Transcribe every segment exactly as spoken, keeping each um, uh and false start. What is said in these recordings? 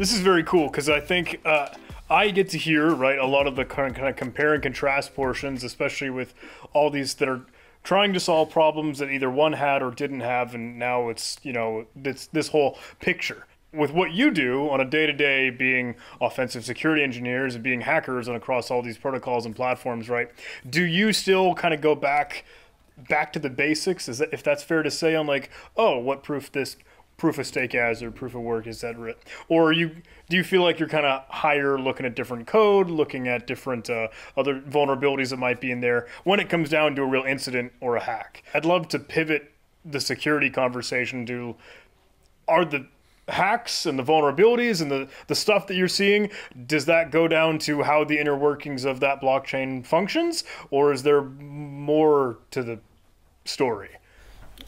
This is very cool because I think uh, I get to hear, right, a lot of the kind of, kind of compare and contrast portions, especially with all these that are trying to solve problems that either one had or didn't have, and now it's, you know, this, this whole picture. With what you do on a day-to-day, being offensive security engineers and being hackers and across all these protocols and platforms, right, do you still kind of go back back to the basics? Is that, if that's fair to say, on like, oh, what proof this proof of stake as or proof of work is that writ? Or are you, do you feel like you're kind of higher looking at different code, looking at different uh, other vulnerabilities that might be in there when it comes down to a real incident or a hack? I'd love to pivot the security conversation to, are the hacks and the vulnerabilities and the, the stuff that you're seeing, does that go down to how the inner workings of that blockchain functions? Or is there more to the story?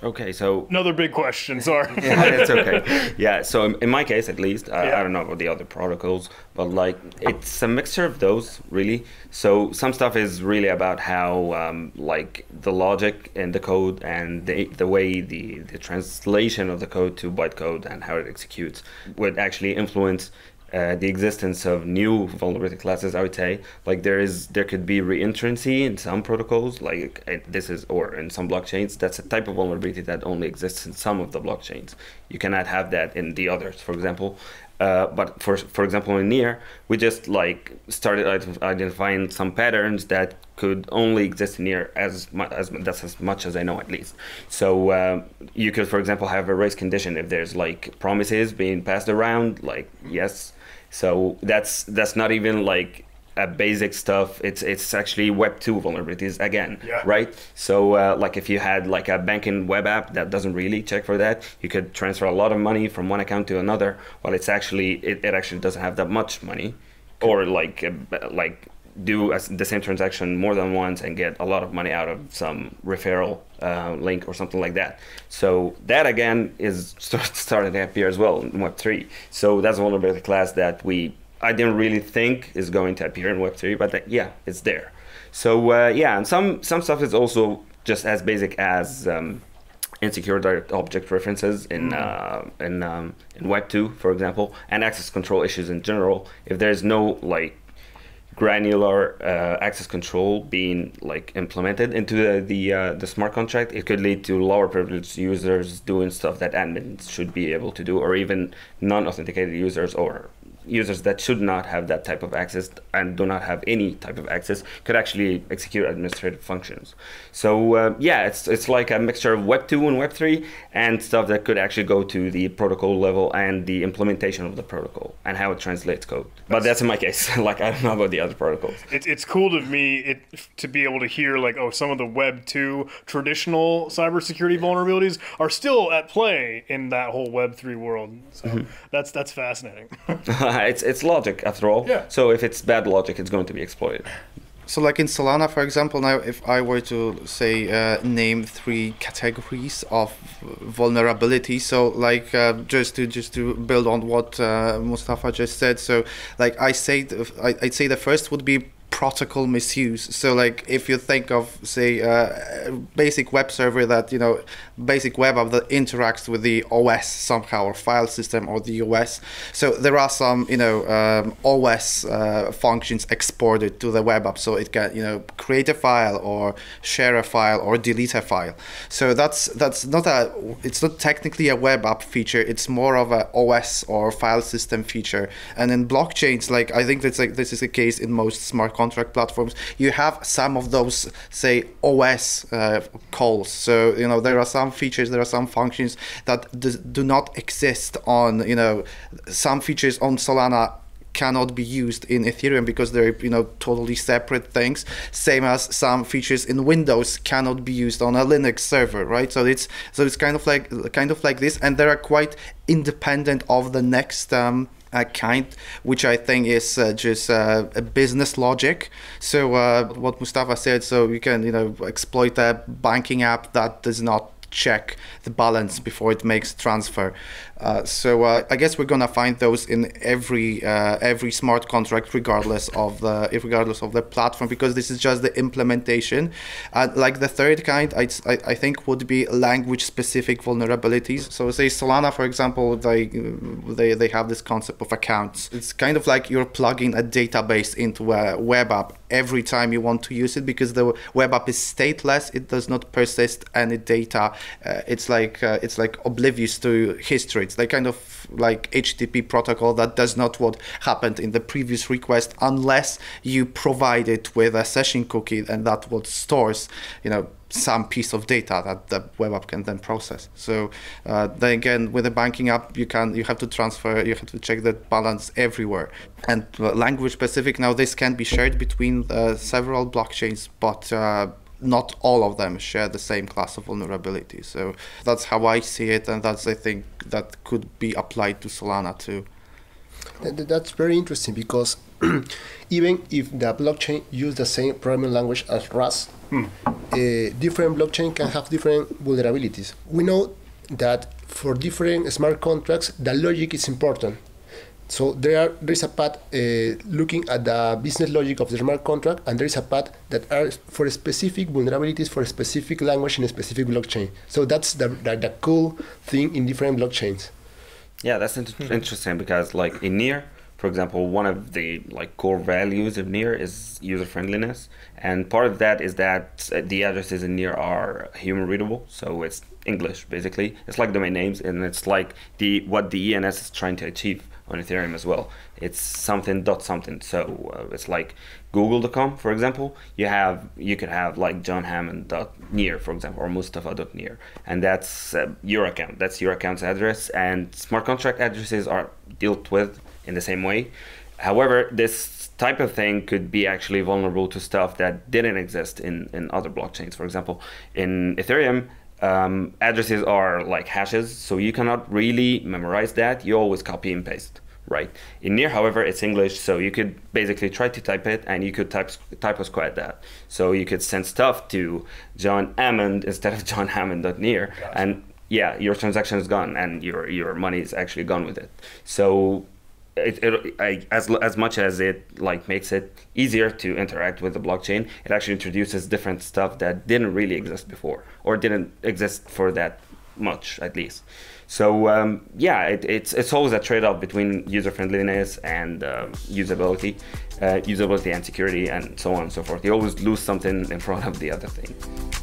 Okay, so another big question, sorry. Yeah, it's okay. Yeah, so in, in my case, at least, I, yeah. I don't know about the other protocols, but like it's a mixture of those, really. So some stuff is really about how um, like the logic and the code and the, the way the, the translation of the code to bytecode and how it executes would actually influence Uh, the existence of new vulnerability classes, I would say. Like there is, there could be reentrancy in some protocols, like this is, or in some blockchains. That's a type of vulnerability that only exists in some of the blockchains. You cannot have that in the others, for example. Uh, but for for example, in Near, we just like started identifying some patterns that could only exist in Near, as much as that's as much as I know, at least. So uh, you could, for example, have a race condition if there's like promises being passed around, like yes. So that's that's not even like a basic stuff. It's it's actually web two vulnerabilities again, yeah. Right? So uh, like if you had like a banking web app that doesn't really check for that, you could transfer a lot of money from one account to another. Well, it's actually it, it actually doesn't have that much money, or like like do a, the same transaction more than once and get a lot of money out of some referral uh, link or something like that. So that again is start, starting to appear as well in web three. So that's a vulnerability class that we. I didn't really think is going to appear in web three, but that, yeah, it's there. So uh, yeah, and some some stuff is also just as basic as um, insecure direct object references in uh, in um, in web two, for example, and access control issues in general. If there's no like granular uh, access control being like implemented into the the, uh, the smart contract, it could lead to lower privileged users doing stuff that admins should be able to do, or even non-authenticated users or users that should not have that type of access and do not have any type of access could actually execute administrative functions. So uh, yeah, it's it's like a mixture of web two and web three and stuff that could actually go to the protocol level and the implementation of the protocol and how it translates code. That's, but that's in my case. Like I don't know about the other protocols. It, it's cool to me it, to be able to hear like, oh, some of the web two traditional cybersecurity vulnerabilities are still at play in that whole web three world. So mm-hmm. that's that's fascinating. It's it's logic after all. Yeah. So if it's bad logic, it's going to be exploited. So like in Solana, for example, now if I were to say uh, name three categories of vulnerability, so like uh, just to just to build on what uh, Mustafa just said, so like I say I I'd say the first would be protocol misuse. So like if you think of say uh, basic web server that, you know, basic web app that interacts with the O S somehow, or file system or the O S. So there are some, you know, um, O S uh, functions exported to the web app, so it can, you know, create a file or share a file or delete a file. So that's that's not a it's not technically a web app feature, it's more of a O S or file system feature. And in blockchains, like I think that's like this is the case in most smart contract platforms, you have some of those, say, O S uh, calls. So, you know, there are some features, there are some functions that do not exist on, you know, some features on Solana cannot be used in Ethereum because they're, you know, totally separate things, same as some features in Windows cannot be used on a Linux server, right? So it's so it's kind of like kind of like this, and they are quite independent of the next um, uh, kind, which I think is uh, just uh, a business logic. So uh, what Mustafa said, so you can, you know, exploit a banking app that does not check the balance before it makes transfer. Uh, so uh, I guess we're gonna find those in every uh, every smart contract, regardless of the regardless of the platform, because this is just the implementation. And uh, like the third kind, I I think would be language specific vulnerabilities. So say Solana, for example, they they they have this concept of accounts. It's kind of like you're plugging a database into a web app every time you want to use it, because the web app is stateless. It does not persist any data. Uh, it's like uh, it's like oblivious to history. It's like kind of like H T T P protocol that does not what happened in the previous request, unless you provide it with a session cookie, and that what stores, you know, some piece of data that the web app can then process. So uh, then again, with the banking app, you can you have to transfer, you have to check that balance everywhere. And uh, language specific, now this can be shared between uh, several blockchains, but uh, not all of them share the same class of vulnerability. So that's how I see it, and that's, I think, that could be applied to Solana too. That's very interesting, because even if the blockchain use the same programming language as Rust, hmm. uh, different blockchain can have different vulnerabilities. We know that for different smart contracts, the logic is important. So there, are, there is a path uh, looking at the business logic of the smart contract, and there is a path that are for specific vulnerabilities for a specific language in a specific blockchain. So that's the, the, the cool thing in different blockchains. Yeah, that's in mm-hmm. interesting, because like in Near, for example, one of the like core values of Near is user friendliness, and part of that is that the addresses in Near are human readable, so it's English basically. It's like domain names, and it's like the what the E N S is trying to achieve on Ethereum as well. It's something dot something. So uh, it's like google dot com, for example. You have you could have like John Hammond dot near, for example, or Mustafa dot near, and that's uh, your account. That's your account's address, and smart contract addresses are dealt with in the same way. However, this type of thing could be actually vulnerable to stuff that didn't exist in in other blockchains. For example, in Ethereum. Um, addresses are like hashes, so you cannot really memorize that. You always copy and paste, right? In Near, however, it's English, so you could basically try to type it, and you could type typoscribe that. So you could send stuff to John Hammond instead of John Hammond dot near, gotcha. And yeah, your transaction is gone, and your your money is actually gone with it. So it, it I, as as much as it like makes it easier to interact with the blockchain, it actually introduces different stuff that didn't really exist before, or didn't exist for that much, at least. So um, yeah, it, it's it's always a trade-off between user friendliness and uh, usability, uh, usability and security, and so on and so forth. You always lose something in front of the other thing.